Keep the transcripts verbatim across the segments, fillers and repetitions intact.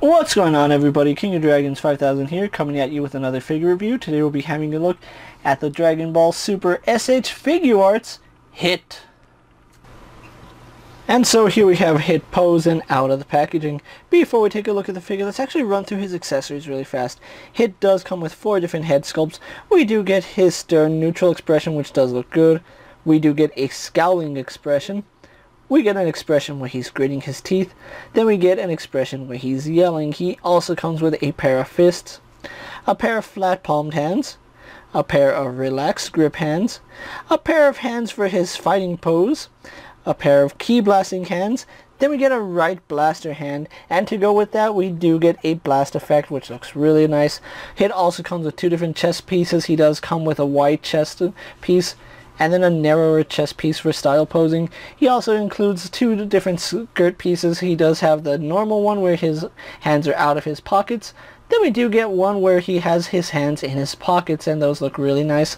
What's going on, everybody? King of Dragons five thousand here, coming at you with another figure review. Today we'll be having a look at the Dragon Ball Super S H Figuarts Hit. And so here we have Hit posing out of the packaging. Before we take a look at the figure, let's actually run through his accessories really fast. Hit does come with four different head sculpts. We do get his stern, neutral expression, which does look good. We do get a scowling expression. We get an expression where he's gritting his teeth. Then we get an expression where he's yelling. He also comes with a pair of fists, a pair of flat-palmed hands, a pair of relaxed grip hands, a pair of hands for his fighting pose, a pair of key-blasting hands. Then we get a right blaster hand, and to go with that we do get a blast effect, which looks really nice. Hit also comes with two different chest pieces. He does come with a wide chest piece and then a narrower chest piece for style posing. He also includes two different skirt pieces. He does have the normal one where his hands are out of his pockets. Then we do get one where he has his hands in his pockets, and those look really nice.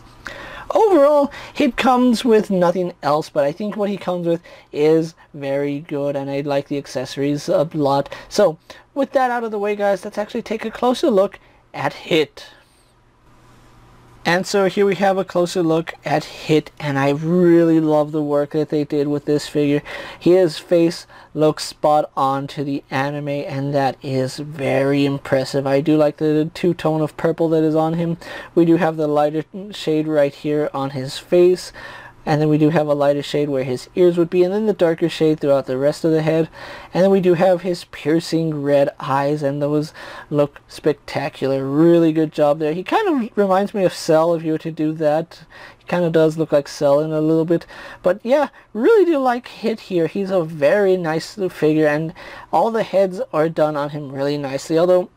Overall, Hit comes with nothing else, but I think what he comes with is very good, and I like the accessories a lot. So, with that out of the way, guys, let's actually take a closer look at Hit. And so here we have a closer look at Hit, and I really love the work that they did with this figure. His face looks spot on to the anime, and that is very impressive. I do like the two-tone of purple that is on him. We do have the lighter shade right here on his face, and then we do have a lighter shade where his ears would be, and then the darker shade throughout the rest of the head. And then we do have his piercing red eyes, and those look spectacular. Really good job there. He kind of reminds me of Cell, if you were to do that. He kind of does look like Cell in a little bit. But yeah, really do like Hit here. He's a very nice figure, and all the heads are done on him really nicely, although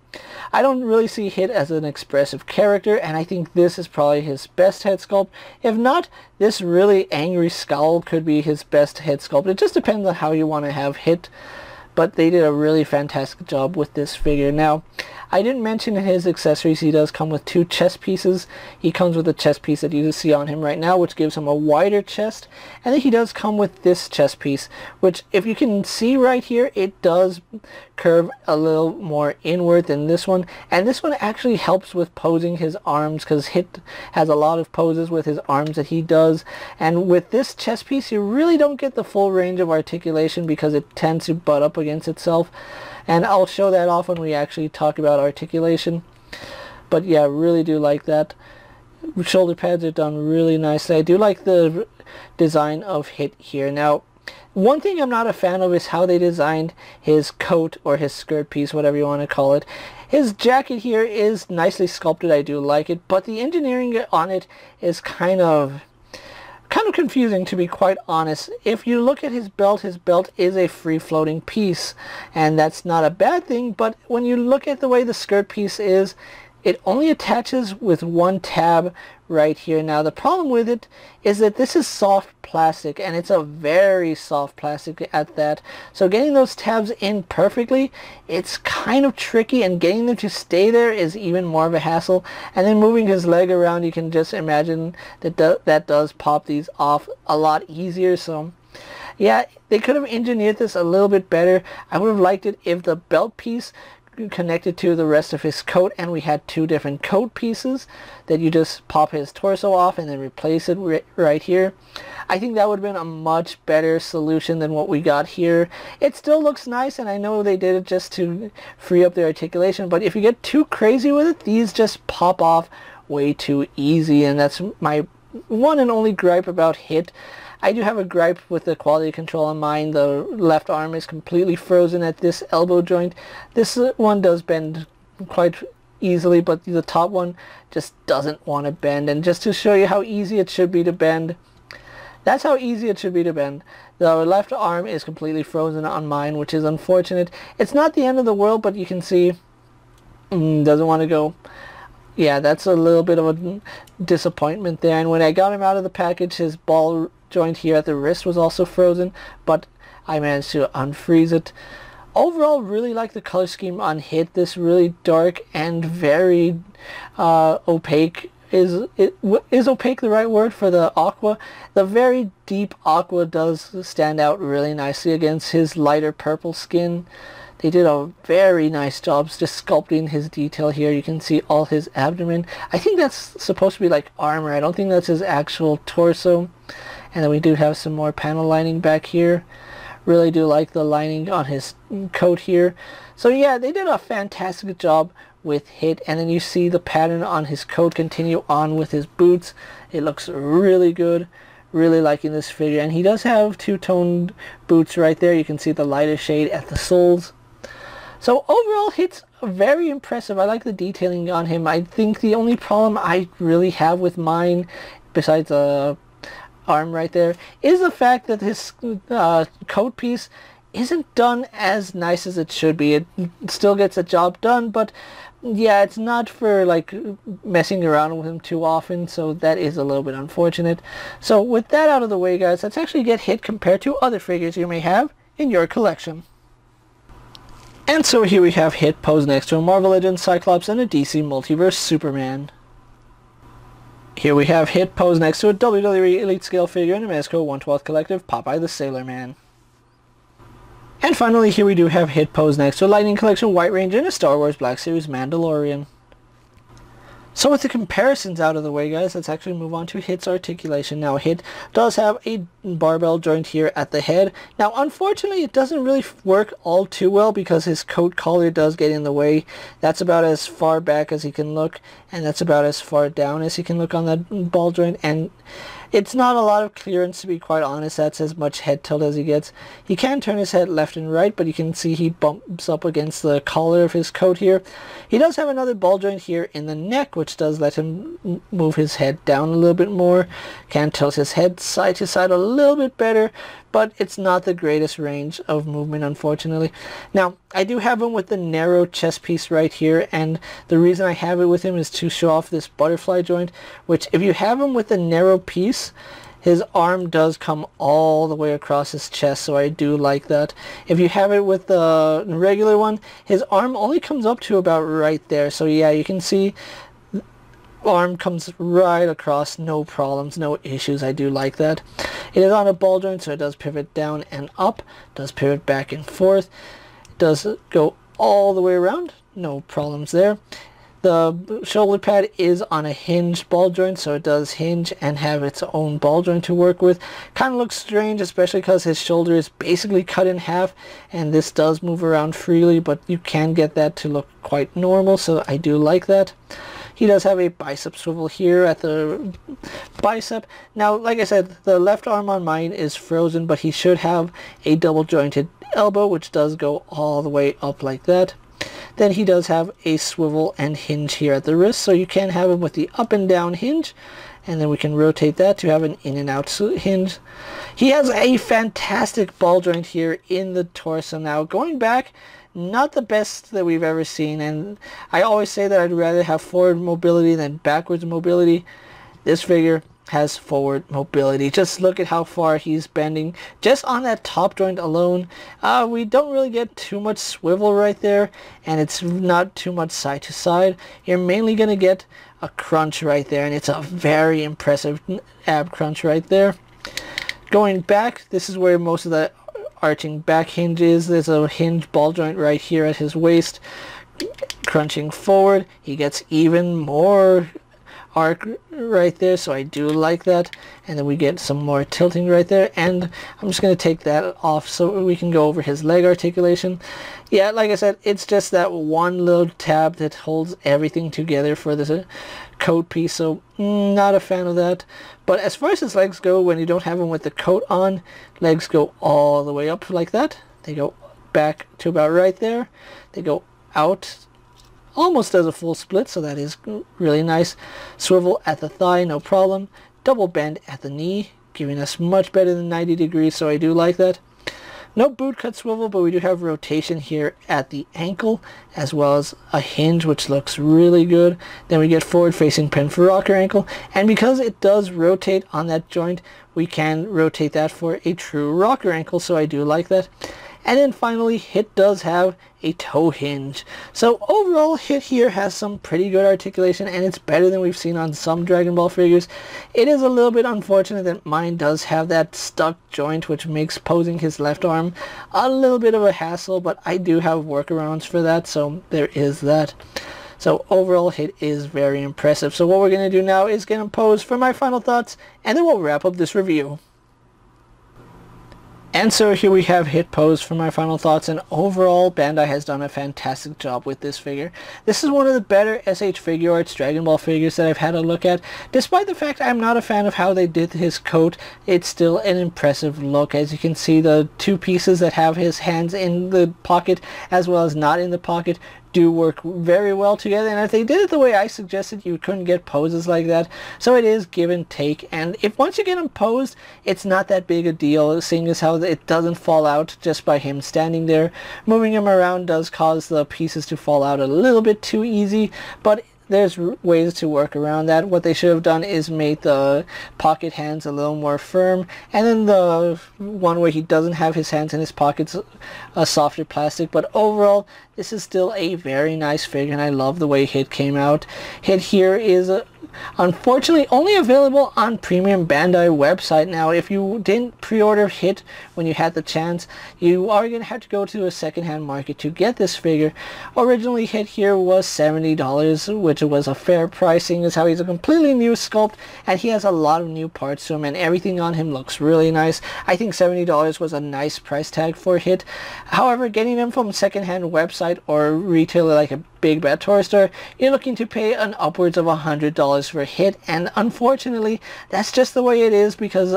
I don't really see Hit as an expressive character, and I think this is probably his best head sculpt. If not, this really angry scowl could be his best head sculpt. It just depends on how you want to have Hit, but they did a really fantastic job with this figure. Now, I didn't mention in his accessories he does come with two chest pieces. He comes with a chest piece that you see on him right now, which gives him a wider chest, and then he does come with this chest piece, which if you can see right here, it does curve a little more inward than this one, and this one actually helps with posing his arms, because Hit has a lot of poses with his arms that he does, and with this chest piece you really don't get the full range of articulation because it tends to butt up against itself, and I'll show that off when we actually talk about articulation. But yeah, really do like that. Shoulder pads are done really nicely. I do like the design of Hit here. Now, one thing I'm not a fan of is how they designed his coat or his skirt piece, whatever you want to call it. His jacket here is nicely sculpted. I do like it, but the engineering on it is kind of kind of confusing, to be quite honest. If you look at his belt, his belt is a free-floating piece, and that's not a bad thing, but when you look at the way the skirt piece is, it only attaches with one tab right here. Now, the problem with it is that this is soft plastic, and it's a very soft plastic at that, so getting those tabs in perfectly, it's kind of tricky, and getting them to stay there is even more of a hassle, and then moving his leg around, you can just imagine that do that does pop these off a lot easier. So yeah, they could have engineered this a little bit better. I would have liked it if the belt piece connected to the rest of his coat, and we had two different coat pieces that you just pop his torso off and then replace it right here. I think that would have been a much better solution than what we got here. It still looks nice, and I know they did it just to free up the articulation, but if you get too crazy with it, these just pop off way too easy, and that's my one and only gripe about Hit. I do have a gripe with the quality control on mine. The left arm is completely frozen at this elbow joint. This one does bend quite easily, but the top one just doesn't want to bend. And just to show you how easy it should be to bend, that's how easy it should be to bend. The left arm is completely frozen on mine, which is unfortunate. It's not the end of the world, but you can see mm, doesn't want to go. Yeah, that's a little bit of a disappointment there. And when I got him out of the package, his ball joint here at the wrist was also frozen, but I managed to unfreeze it. Overall, really like the color scheme on Hit. This really dark and very uh, opaque. Is, it, is opaque the right word for the aqua? The very deep aqua does stand out really nicely against his lighter purple skin. They did a very nice job just sculpting his detail here. You can see all his abdomen. I think that's supposed to be like armor. I don't think that's his actual torso. And then we do have some more panel lining back here. Really do like the lining on his coat here. So yeah, they did a fantastic job with Hit. And then you see the pattern on his coat continue on with his boots. It looks really good. Really liking this figure. And he does have two-toned boots right there. You can see the lighter shade at the soles. So overall, Hit's very impressive. I like the detailing on him. I think the only problem I really have with mine, besides the uh, arm right there, is the fact that his uh, coat piece isn't done as nice as it should be. It still gets the job done, but yeah, it's not for like messing around with him too often, so that is a little bit unfortunate. So with that out of the way, guys, let's actually get Hit compared to other figures you may have in your collection. And so here we have Hit posed next to a Marvel Legends Cyclops and a D C Multiverse Superman. Here we have Hit posed next to a W W E Elite Scale figure and a Mezco one twelfth Collective Popeye the Sailor Man. And finally, here we do have Hit posed next to a Lightning Collection White Ranger and a Star Wars Black Series Mandalorian. So with the comparisons out of the way, guys, let's actually move on to Hit's articulation. Now, Hit does have a barbell joint here at the head. Now, unfortunately, it doesn't really work all too well because his coat collar does get in the way. That's about as far back as he can look, and that's about as far down as he can look on that ball joint. And it's not a lot of clearance, to be quite honest. That's as much head tilt as he gets. He can turn his head left and right, but you can see he bumps up against the collar of his coat here. He does have another ball joint here in the neck, which does let him move his head down a little bit more. Can tilt his head side to side a little bit better, but it's not the greatest range of movement, unfortunately. Now, I do have him with the narrow chest piece right here, and the reason I have it with him is to show off this butterfly joint, which if you have him with the narrow piece, his arm does come all the way across his chest, so I do like that. If you have it with the regular one, his arm only comes up to about right there, so yeah, you can see arm comes right across, no problems, no issues. I do like that. It is on a ball joint, so it does pivot down and up, does pivot back and forth, does go all the way around, no problems there. The shoulder pad is on a hinged ball joint, so it does hinge and have its own ball joint to work with. Kind of looks strange, especially because his shoulder is basically cut in half, and this does move around freely, but you can get that to look quite normal, so I do like that. He does have a bicep swivel here at the bicep. Now, like I said, the left arm on mine is frozen, but he should have a double jointed elbow, which does go all the way up like that. Then he does have a swivel and hinge here at the wrist, so you can have him with the up and down hinge, and then we can rotate that to have an in and out hinge. He has a fantastic ball joint here in the torso. Now, going back, not the best that we've ever seen, and I always say that I'd rather have forward mobility than backwards mobility. This figure has forward mobility. Just look at how far he's bending just on that top joint alone. Uh, we don't really get too much swivel right there, and it's not too much side to side. You're mainly going to get a crunch right there, and it's a very impressive ab crunch right there. Going back, this is where most of the arching back hinge is. There's a hinge ball joint right here at his waist. Crunching forward, he gets even more arc right there, so I do like that. And then we get some more tilting right there, and I'm just going to take that off so we can go over his leg articulation. Yeah, like I said, it's just that one little tab that holds everything together for this uh, coat piece, so mm, not a fan of that. But as far as his legs go, when you don't have him with the coat on, legs go all the way up like that. They go back to about right there. They go out almost as a full split, so that is really nice. Swivel at the thigh, no problem. Double bend at the knee, giving us much better than ninety degrees, so I do like that. No boot cut swivel, but we do have rotation here at the ankle, as well as a hinge, which looks really good. Then we get forward facing pin for rocker ankle, and because it does rotate on that joint, we can rotate that for a true rocker ankle, so I do like that. And then finally, Hit does have a toe hinge. So overall, Hit here has some pretty good articulation, and it's better than we've seen on some Dragon Ball figures. It is a little bit unfortunate that mine does have that stuck joint, which makes posing his left arm a little bit of a hassle, but I do have workarounds for that, so there is that. So overall, Hit is very impressive. So what we're going to do now is get him posed for my final thoughts, and then we'll wrap up this review. And so here we have Hit posed for my final thoughts, and overall Bandai has done a fantastic job with this figure. This is one of the better S H Figuarts Dragon Ball figures that I've had a look at. Despite the fact I'm not a fan of how they did his coat, it's still an impressive look. As you can see, the two pieces that have his hands in the pocket as well as not in the pocket do work very well together, and if they did it the way I suggested, you couldn't get poses like that. So it is give and take, and if once you get him posed, it's not that big a deal, seeing as how it doesn't fall out just by him standing there. Moving him around does cause the pieces to fall out a little bit too easy, but there's ways to work around that. What they should have done is made the pocket hands a little more firm, and then the one where he doesn't have his hands in his pockets a softer plastic. But overall, this is still a very nice figure, and I love the way Hit came out. Hit here is a unfortunately only available on Premium Bandai website now. If you didn't pre-order Hit when you had the chance, you are going to have to go to a second-hand market to get this figure. Originally, Hit here was seventy dollars, which was a fair pricing, as how he's a completely new sculpt, and he has a lot of new parts to him, and everything on him looks really nice. I think seventy dollars was a nice price tag for Hit. However, getting them from second-hand website or a retailer like a Big Bad Toy Store, you're looking to pay an upwards of one hundred dollars for Hit, and unfortunately that's just the way it is, because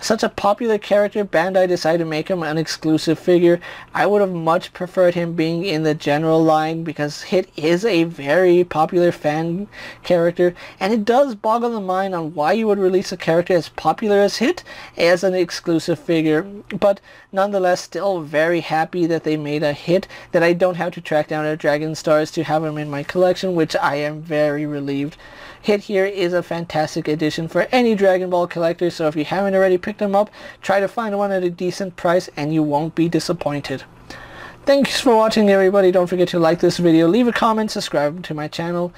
such a popular character, Bandai decided to make him an exclusive figure. I would have much preferred him being in the general line, because Hit is a very popular fan character, and it does boggle the mind on why you would release a character as popular as Hit as an exclusive figure. But nonetheless, still very happy that they made a Hit, that I don't have to track down a Dragon Stars to have him in my collection, which I am very relieved. Hit here is a fantastic addition for any Dragon Ball collector, so if you haven't already picked him up, try to find one at a decent price and you won't be disappointed. Thanks for watching, everybody. Don't forget to like this video, leave a comment, subscribe to my channel,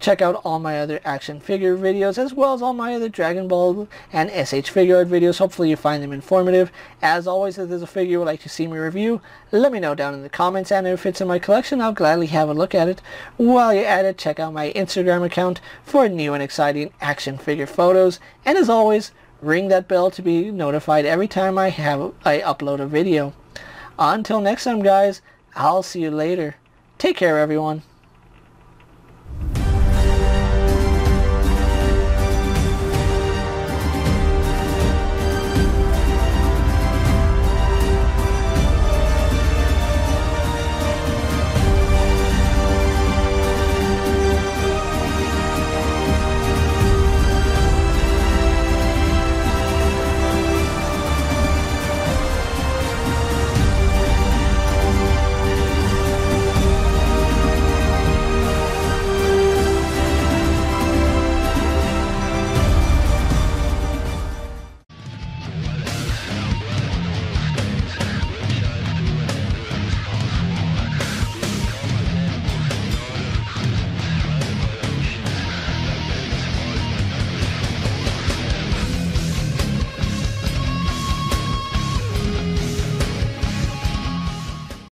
check out all my other action figure videos as well as all my other Dragon Ball and S H Figuarts videos. Hopefully you find them informative. As always, if there's a figure you would like to see me review, let me know down in the comments, and if it's in my collection, I'll gladly have a look at it. While you're at it, check out my Instagram account for new and exciting action figure photos, and as always, ring that bell to be notified every time I have I upload a video. Until next time, guys, I'll see you later. Take care, everyone.